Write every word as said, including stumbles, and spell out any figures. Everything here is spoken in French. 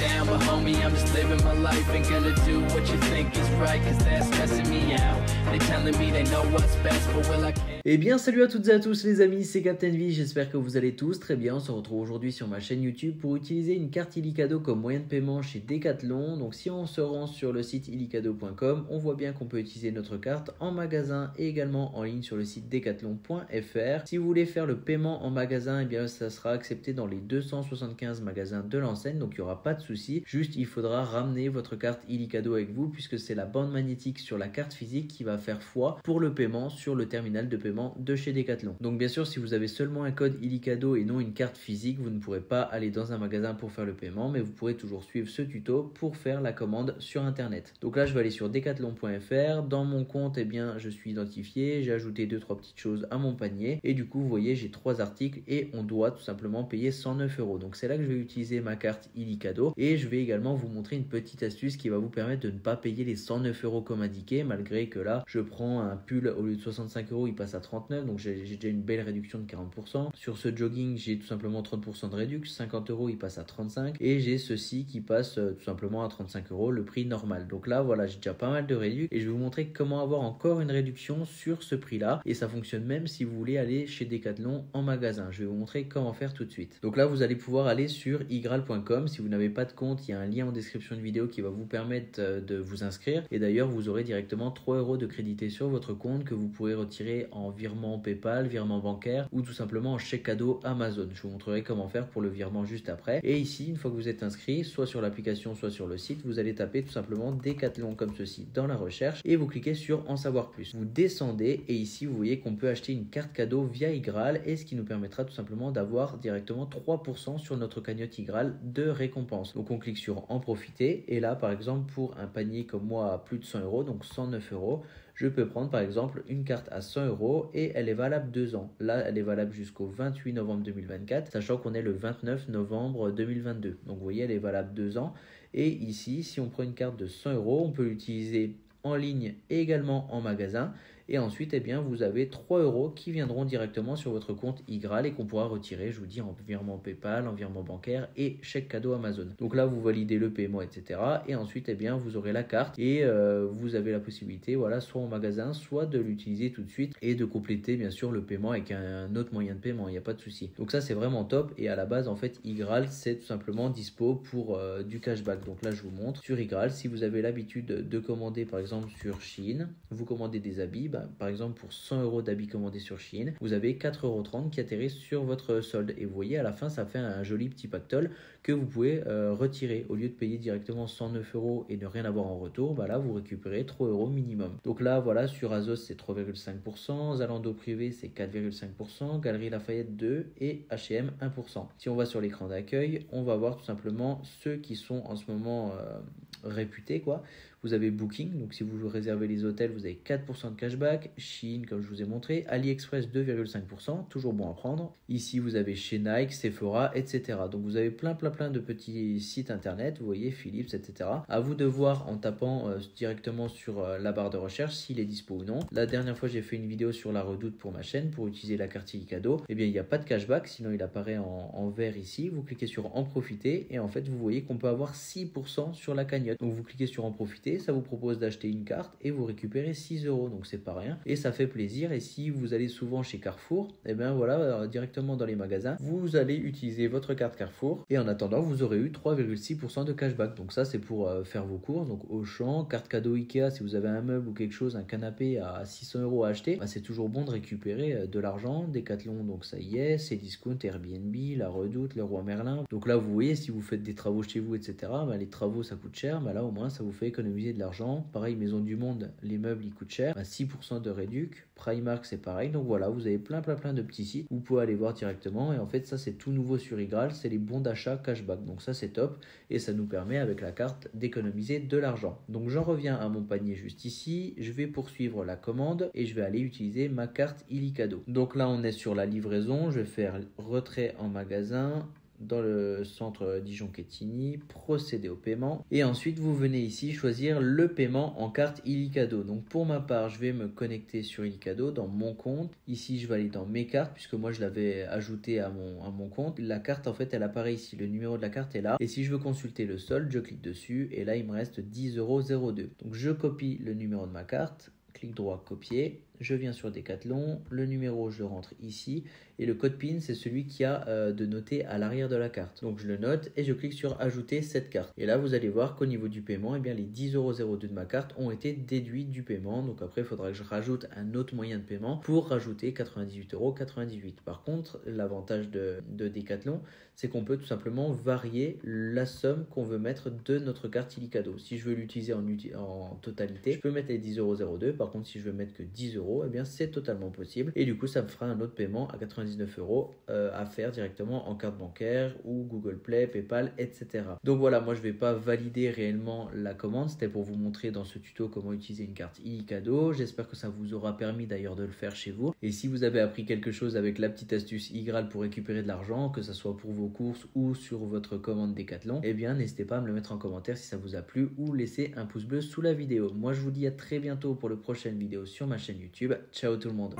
down, but homie, I'm just living my life and gonna do what you think is right, cause that's stressing me out. They telling me they know what's best, but will I can't. Eh bien, salut à toutes et à tous les amis, c'est Captain V, j'espère que vous allez tous très bien. On se retrouve aujourd'hui sur ma chaîne YouTube pour utiliser une carte Ilicado comme moyen de paiement chez Decathlon. Donc si on se rend sur le site ilicado point com, on voit bien qu'on peut utiliser notre carte en magasin et également en ligne sur le site decathlon point fr. Si vous voulez faire le paiement en magasin, eh bien ça sera accepté dans les deux cent soixante-quinze magasins de l'enseigne, donc il n'y aura pas de souci. Juste il faudra ramener votre carte Ilicado avec vous puisque c'est la bande magnétique sur la carte physique qui va faire foi pour le paiement sur le terminal de paiement de chez Decathlon. Donc bien sûr, si vous avez seulement un code Ilicado et non une carte physique, vous ne pourrez pas aller dans un magasin pour faire le paiement, mais vous pourrez toujours suivre ce tuto pour faire la commande sur internet. Donc là je vais aller sur decathlon point fr, dans mon compte et eh bien je suis identifié, j'ai ajouté deux trois petites choses à mon panier et du coup vous voyez j'ai trois articles et on doit tout simplement payer cent neuf euros. Donc c'est là que je vais utiliser ma carte Ilicado et je vais également vous montrer une petite astuce qui va vous permettre de ne pas payer les cent neuf euros comme indiqué, malgré que là je prends un pull au lieu de soixante-cinq euros il passe à trente-neuf, donc j'ai déjà une belle réduction de quarante pour cent. Sur ce jogging, j'ai tout simplement trente pour cent de réduction, cinquante euros, il passe à trente-cinq, et j'ai ceci qui passe euh, tout simplement à trente-cinq euros, le prix normal. Donc là, voilà, j'ai déjà pas mal de réduction, et je vais vous montrer comment avoir encore une réduction sur ce prix-là, et ça fonctionne même si vous voulez aller chez Decathlon en magasin. Je vais vous montrer comment faire tout de suite. Donc là, vous allez pouvoir aller sur i graal point com. Si vous n'avez pas de compte, il y a un lien en description de vidéo qui va vous permettre euh, de vous inscrire, et d'ailleurs, vous aurez directement trois euros de crédité sur votre compte que vous pourrez retirer en virement PayPal, virement bancaire ou tout simplement en chèque cadeau Amazon. Je vous montrerai comment faire pour le virement juste après. Et ici, une fois que vous êtes inscrit, soit sur l'application, soit sur le site, vous allez taper tout simplement Decathlon comme ceci dans la recherche et vous cliquez sur en savoir plus. Vous descendez et ici, vous voyez qu'on peut acheter une carte cadeau via iGraal et ce qui nous permettra tout simplement d'avoir directement trois pour cent sur notre cagnotte iGraal de récompense. Donc, on clique sur en profiter et là, par exemple, pour un panier comme moi à plus de cent euros, donc cent neuf euros, je peux prendre par exemple une carte à cent euros et elle est valable deux ans. Là, elle est valable jusqu'au vingt-huit novembre deux mille vingt-quatre, sachant qu'on est le vingt-neuf novembre deux mille vingt-deux. Donc, vous voyez, elle est valable deux ans. Et ici, si on prend une carte de cent euros, on peut l'utiliser en ligne et également en magasin. Et ensuite, eh bien, vous avez trois euros qui viendront directement sur votre compte iGraal et qu'on pourra retirer, je vous dis, en virement PayPal, en virement bancaire et chèque cadeau Amazon. Donc là, vous validez le paiement, et cetera. Et ensuite, eh bien, vous aurez la carte et euh, vous avez la possibilité, voilà, soit en magasin, soit de l'utiliser tout de suite et de compléter, bien sûr, le paiement avec un autre moyen de paiement. Il n'y a pas de souci. Donc ça, c'est vraiment top. Et à la base, en fait, iGraal, c'est tout simplement dispo pour euh, du cashback. Donc là, je vous montre sur iGraal. Si vous avez l'habitude de commander, par exemple, sur Shein, vous commandez des habits, bah, par exemple pour cent euros d'habits commandés sur Shein, vous avez quatre euros trente qui atterrissent sur votre solde et vous voyez à la fin ça fait un joli petit pactole que vous pouvez euh, retirer au lieu de payer directement cent neuf euros et ne rien avoir en retour. Bah là vous récupérez trois euros minimum. Donc là voilà, sur Azos c'est trois virgule cinq pour cent, Zalando privé c'est quatre virgule cinq pour cent, Galerie Lafayette deux pour cent et H et M un pour cent. Si on va sur l'écran d'accueil, on va voir tout simplement ceux qui sont en ce moment euh, réputés quoi. Vous avez Booking, donc si vous réservez les hôtels, vous avez quatre pour cent de cashback. Shein, comme je vous ai montré. AliExpress, deux virgule cinq pour cent, toujours bon à prendre. Ici, vous avez chez Nike, Sephora, et cetera. Donc, vous avez plein, plein, plein de petits sites internet. Vous voyez, Philips, et cetera. À vous de voir en tapant euh, directement sur euh, la barre de recherche s'il est dispo ou non. La dernière fois, j'ai fait une vidéo sur la Redoute pour ma chaîne pour utiliser la carte Ilicado. Eh bien, il n'y a pas de cashback, sinon il apparaît en, en vert ici. Vous cliquez sur en profiter et en fait, vous voyez qu'on peut avoir six pour cent sur la cagnotte. Donc, vous cliquez sur en profiter. Ça vous propose d'acheter une carte et vous récupérez six euros, donc c'est pas rien et ça fait plaisir. Et si vous allez souvent chez Carrefour, et eh bien voilà, directement dans les magasins vous allez utiliser votre carte Carrefour et en attendant vous aurez eu trois virgule six pour cent de cashback. Donc ça c'est pour euh, faire vos courses, donc Auchan, carte cadeau Ikea. Si vous avez un meuble ou quelque chose, un canapé à six cents euros à acheter, bah, c'est toujours bon de récupérer euh, de l'argent. Decathlon, donc ça y est, c'est discount, Airbnb, la Redoute, le Roi Merlin. Donc là vous voyez, si vous faites des travaux chez vous, etc., bah, les travaux ça coûte cher, mais bah, là au moins ça vous fait économiser de l'argent. Pareil, Maison du Monde, les meubles ils coûtent cher, à six pour cent de réduc. Primark c'est pareil. Donc voilà, vous avez plein plein plein de petits sites, vous pouvez aller voir directement et en fait ça c'est tout nouveau sur iGraal, c'est les bons d'achat cashback, donc ça c'est top et ça nous permet avec la carte d'économiser de l'argent. Donc j'en reviens à mon panier juste ici, je vais poursuivre la commande et je vais aller utiliser ma carte Ilicado. Donc là on est sur la livraison, je vais faire retrait en magasin, dans le centre Dijon-Quetigny, procédez au paiement et ensuite vous venez ici choisir le paiement en carte Ilicado. Donc pour ma part, je vais me connecter sur Ilicado dans mon compte. Ici, je vais aller dans mes cartes puisque moi je l'avais ajouté à mon, à mon compte. La carte, en fait, elle apparaît ici. Le numéro de la carte est là. Et si je veux consulter le solde, je clique dessus et là, il me reste dix euros zéro deux. Donc je copie le numéro de ma carte, clic droit, copier. Je viens sur Decathlon, le numéro je le rentre ici et le code PIN c'est celui qu'il y a euh, de noter à l'arrière de la carte. Donc je le note et je clique sur ajouter cette carte. Et là vous allez voir qu'au niveau du paiement, eh bien, les dix euros zéro deux de ma carte ont été déduits du paiement. Donc après il faudra que je rajoute un autre moyen de paiement pour rajouter quatre-vingt-dix-huit euros quatre-vingt-dix-huit. Par contre l'avantage de, de Decathlon c'est qu'on peut tout simplement varier la somme qu'on veut mettre de notre carte Ilicado. Si je veux l'utiliser en, en totalité, je peux mettre les dix euros zéro deux. Par contre si je veux mettre que dix euros, et eh bien c'est totalement possible et du coup ça me fera un autre paiement à quatre-vingt-dix-neuf euros à faire directement en carte bancaire ou Google Play, PayPal, etc. Donc voilà, moi je vais pas valider réellement la commande, c'était pour vous montrer dans ce tuto comment utiliser une carte Ilicado. J'espère que ça vous aura permis d'ailleurs de le faire chez vous et si vous avez appris quelque chose avec la petite astuce iGraal pour récupérer de l'argent, que ce soit pour vos courses ou sur votre commande Decathlon, et eh bien n'hésitez pas à me le mettre en commentaire si ça vous a plu ou laissez un pouce bleu sous la vidéo. Moi je vous dis à très bientôt pour le prochaine vidéo sur ma chaîne YouTube. Ciao tout le monde.